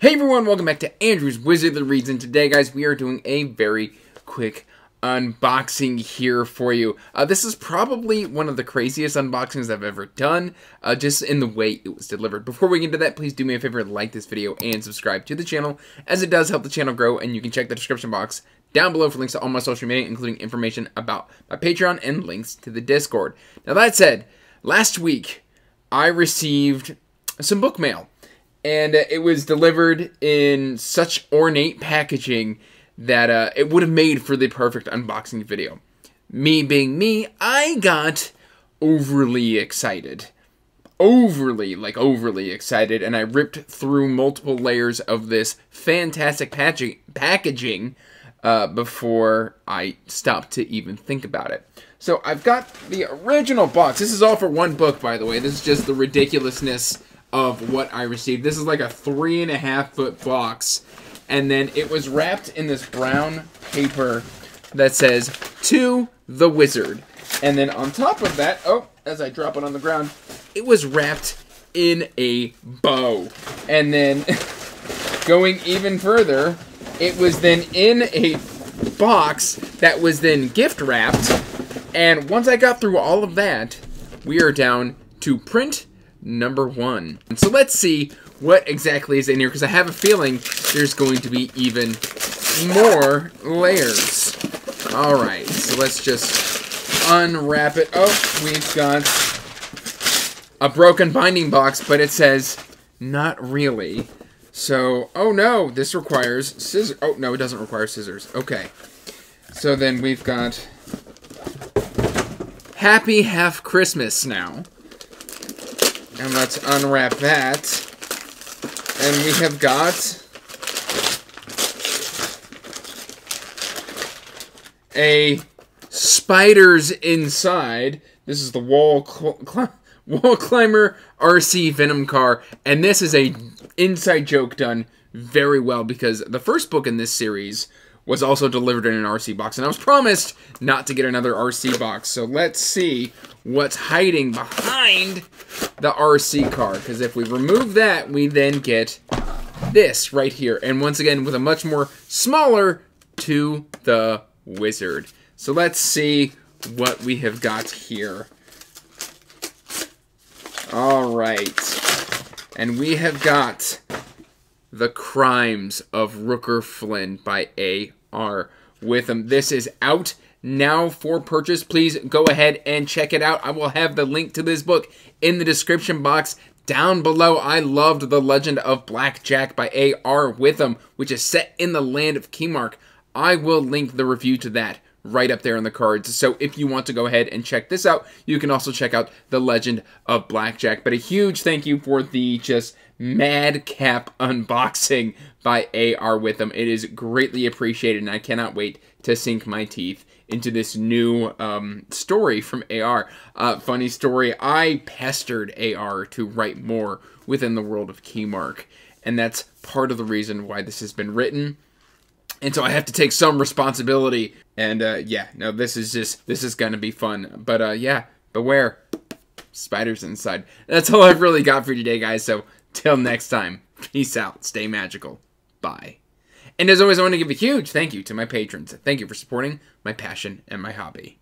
Hey everyone, welcome back to Andrew's Wizard of the Reads, and today guys we are doing a very quick unboxing here for you. This is probably one of the craziest unboxings I've ever done, just in the way it was delivered. Before we get into that, please do me a favor and like this video and subscribe to the channel, as it does help the channel grow, and you can check the description box down below for links to all my social media, including information about my Patreon and links to the Discord. Now that said, last week I received some book mail. And it was delivered in such ornate packaging that it would have made for the perfect unboxing video. Me being me, I got overly excited. Overly excited. And I ripped through multiple layers of this fantastic packaging before I stopped to even think about it. So I've got the original box. This is all for one book, by the way. This is just the ridiculousness of what I received. This is like a 3.5-foot box, and then it was wrapped in this brown paper that says, "To the Wizard." And then on top of that, oh, as I drop it on the ground, it was wrapped in a bow. And then, going even further, it was then in a box that was then gift wrapped, and once I got through all of that, we are down to print number 1. So let's see what exactly is in here, because I have a feeling there's going to be even more layers. Alright, so let's just unwrap it. Oh, we've got a broken binding box, but it says, "Not really." So, oh no, this requires scissors. Oh, no, it doesn't require scissors. Okay. So then we've got Happy Half Christmas now. And let's unwrap that. And we have got a Spiders Inside. This is the Wall Climber RC Venom car. And this is a inside joke done very well, because the first book in this series was also delivered in an RC box. And I was promised not to get another RC box. So let's see what's hiding behind the RC car, because if we remove that, we then get this right here, and once again with a much more smaller "To the Wizard." So let's see what we have got here. All right, and we have got "The Crimes of Rooker Flynn" by A.R. Witham. This is out now for purchase. Please go ahead and check it out. I will have the link to this book in the description box down below. I loved The Legend of Blackjack by A.R. Witham, which is set in the land of Keymark. I will link the review to that right up there in the cards. So if you want to go ahead and check this out, you can also check out The Legend of Blackjack. But a huge thank you for the just madcap unboxing by A.R. Witham. It is greatly appreciated, and I cannot wait to sink my teeth into this new story from A.R. Funny story, I pestered A.R. to write more within the world of Keymark, and that's part of the reason why this has been written. And so I have to take some responsibility, and yeah, no, this is going to be fun. But yeah, beware, spiders inside. That's all I've really got for you today, guys, so till next time, peace out, stay magical, bye. And as always, I want to give a huge thank you to my patrons. Thank you for supporting my passion and my hobby.